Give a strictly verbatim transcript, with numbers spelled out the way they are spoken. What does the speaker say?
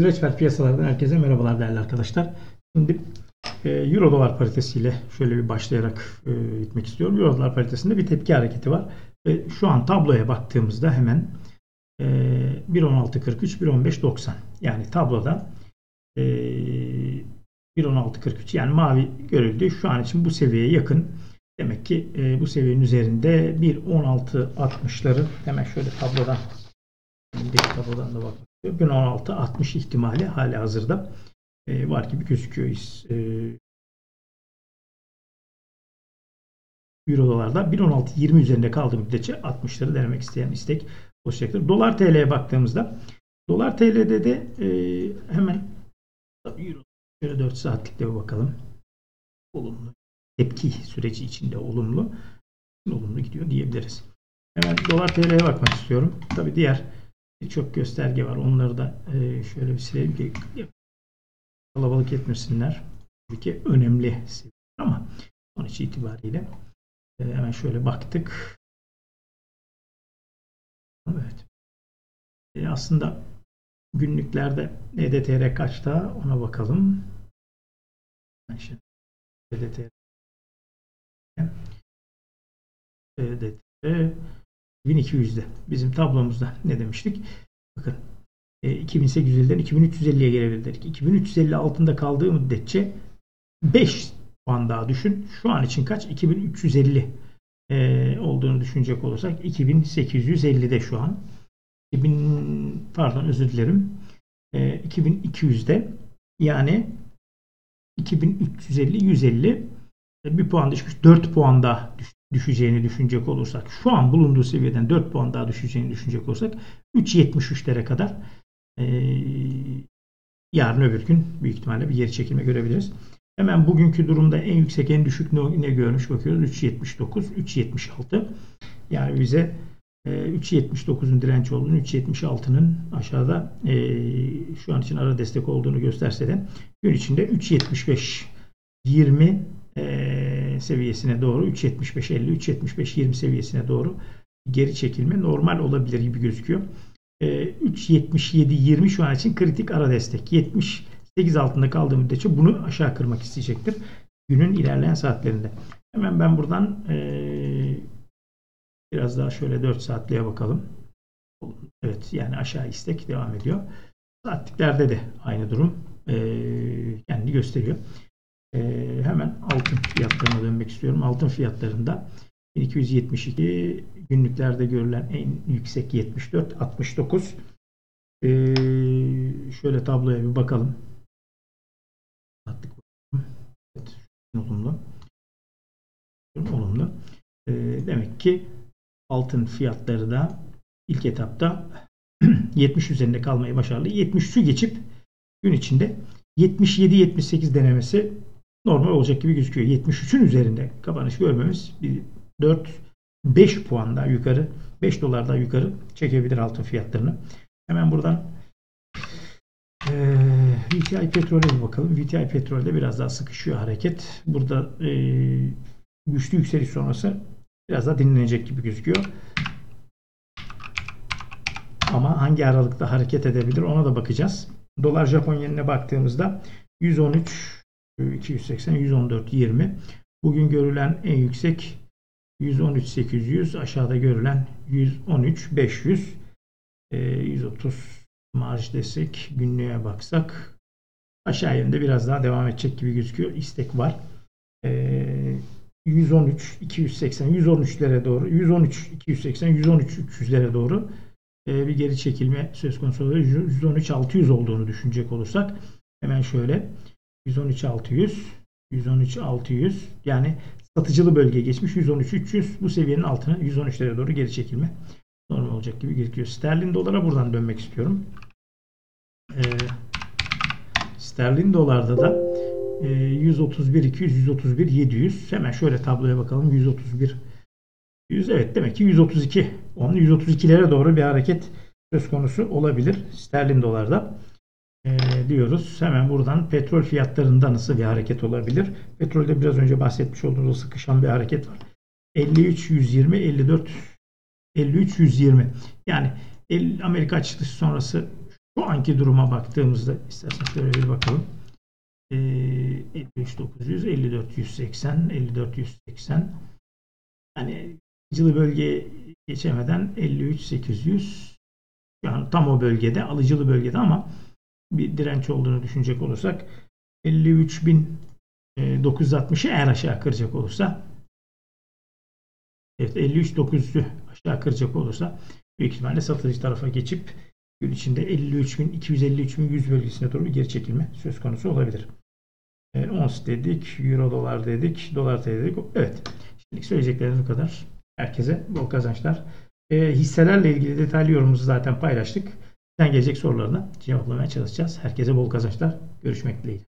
Reçber piyasalardan herkese merhabalar değerli arkadaşlar. Şimdi e, Euro dolar paritesiyle şöyle bir başlayarak e, gitmek istiyorum. Euro dolar paritesinde bir tepki hareketi var. Ve şu an tabloya baktığımızda hemen e, bir on altı kırk üç, bir on beş doksan. Yani tabloda e, bir on altı kırk üç yani mavi görüldü. Şu an için bu seviyeye yakın. Demek ki e, bu seviyenin üzerinde bir on altı altmışların hemen şöyle tablodan bir tablodan da bakmak. bir on altı altmış ihtimali hali hazırda e, var gibi gözüküyor. E, Euro dolarda bir on altı yirmi üzerinde kaldığı müddetçe altmışları denemek isteyen istek olacaktır. Dolar T L'ye baktığımızda Dolar T L'de de e, hemen Euro dört saatlikte bir bakalım. Olumlu. Tepki süreci içinde olumlu. Olumlu gidiyor diyebiliriz. Hemen Dolar T L'ye bakmak istiyorum. Tabii diğer çok gösterge var. Onları da şöyle bir silelim ki kalabalık etmesinler. Tabii ki önemli ama sonuç itibariyle hemen şöyle baktık. Evet. E aslında günlüklerde E D T R kaçta ona bakalım. Şimdi E D T R E D T R bin iki yüzde bizim tablomuzda ne demiştik? Bakın iki bin sekiz yüzden iki bin üç yüz elliye gelebilir dedik. iki bin üç yüz elli altında kaldığı müddetçe beş puan daha düşün. Şu an için kaç? iki bin üç yüz elli e, olduğunu düşünecek olursak iki bin sekiz yüz ellide şu an. iki bin, pardon özür dilerim. E, iki bin iki yüzde yani iki bin üç yüz elli, yüz elli e, bir puan düşmüş. dört puan daha düştü. Düşeceğini düşünecek olursak, şu an bulunduğu seviyeden dört puan daha düşeceğini düşünecek olursak üç yetmiş üçlere kadar e, yarın öbür gün büyük ihtimalle bir geri çekilme görebiliriz. Hemen bugünkü durumda en yüksek en düşük ne, ne görmüş bakıyoruz. üç yetmiş dokuz, üç yetmiş altı. Yani bize e, üç yetmiş dokuzun direnç olduğunu, üç yetmiş altının aşağıda e, şu an için ara destek olduğunu gösterse de gün içinde üç yetmiş beş yirmi eee seviyesine doğru üç yetmiş beş elli, üç yetmiş beş yirmi seviyesine doğru geri çekilme normal olabilir gibi gözüküyor. E, üç yetmiş yedi yirmi şu an için kritik ara destek. yetmiş sekiz altında kaldığı müddetçe bunu aşağı kırmak isteyecektir günün ilerleyen saatlerinde. Hemen ben buradan e, biraz daha şöyle dört saatliğe bakalım. Evet, yani aşağı istek devam ediyor. Saatliklerde de aynı durum e, kendini gösteriyor. Ee, hemen altın fiyatlarına dönmek istiyorum. Altın fiyatlarında bin iki yüz yetmiş iki, günlüklerde görülen en yüksek yetmiş dört altmış dokuz. Ee, şöyle tabloya bir bakalım. Evet, olumlu. Olumlu. Ee, demek ki altın fiyatları da ilk etapta yetmiş üzerinde kalmayı başardı. yetmiş üç geçip gün içinde yetmiş yedi yetmiş sekiz denemesi normal olacak gibi gözüküyor. yetmiş üçün üzerinde kapanış görmemiz dört beş puan daha yukarı, beş dolar daha yukarı çekebilir altın fiyatlarını. Hemen buradan e, V T I petrole bakalım. V T I petrolde biraz daha sıkışıyor hareket. Burada e, güçlü yükseliş sonrası biraz daha dinlenecek gibi gözüküyor. Ama hangi aralıkta hareket edebilir ona da bakacağız. Dolar Japon yenine baktığımızda yüz on üç iki yüz seksen, yüz on dört yirmi. Bugün görülen en yüksek yüz on üç sekiz yüz, aşağıda görülen yüz on üç beş yüz. E, yüz otuz marj desek, günlüğe baksak aşağı yönde biraz daha devam edecek gibi gözüküyor. İstek var. E, yüz on üç iki yüz seksen, yüz on üçlere doğru, yüz on üç iki yüz seksen, yüz on üç üç yüzlere doğru bir geri çekilme söz konusu oluyor. yüz on üç altı yüz olduğunu düşünecek olursak hemen şöyle yüz on üç altı yüz, yüz on üç altı yüz yani satıcılı bölge geçmiş yüz on üç üç yüz, bu seviyenin altına yüz on üçlere doğru geri çekilme normal olacak gibi gözüküyor. Sterlin dolara buradan dönmek istiyorum. Ee, sterlin dolarda da e, yüz otuz bir iki yüz, yüz otuz bir yedi yüz. Hemen şöyle tabloya bakalım. yüz otuz bir. Evet, demek ki yüz otuz iki. Onun yüz otuz ikilere doğru bir hareket söz konusu olabilir sterlin dolarda ee, diyoruz. Hemen buradan petrol fiyatlarında nasıl bir hareket olabilir? Petrolde biraz önce bahsetmiş olduğumuz sıkışan bir hareket var. elli üç yüz yirmi, elli dört elli üç yüz yirmi. Yani Amerika açılışı sonrası Şu anki duruma baktığımızda isterseniz şöyle bir bakalım. E, elli üç bin dokuz yüz, elli dört bin yüz seksen, elli dört bin yüz seksen. Yani alıcılı bölgeye geçemeden elli üç bin sekiz yüz. Yani tam o bölgede, alıcılı bölgede ama bir direnç olduğunu düşünecek olursak elli üç bin dokuz yüz altmışı eğer aşağı kıracak olursa, evet, elli üç bin dokuz yüzü aşağı kıracak olursa büyük ihtimalle satıcı tarafa geçip gün içinde elli üç bin iki yüz elli üç bin yüz bölgesine doğru bir geri çekilme söz konusu olabilir. E, ons dedik, euro dolar dedik, dolar dedik. Evet. Şimdilik söyleyeceklerimiz bu kadar. Herkese bol kazançlar. E, hisselerle ilgili detaylı yorumumuzu zaten paylaştık. Sizden gelecek sorularına cevaplamaya çalışacağız. Herkese bol kazançlar. Görüşmek dileğiyle.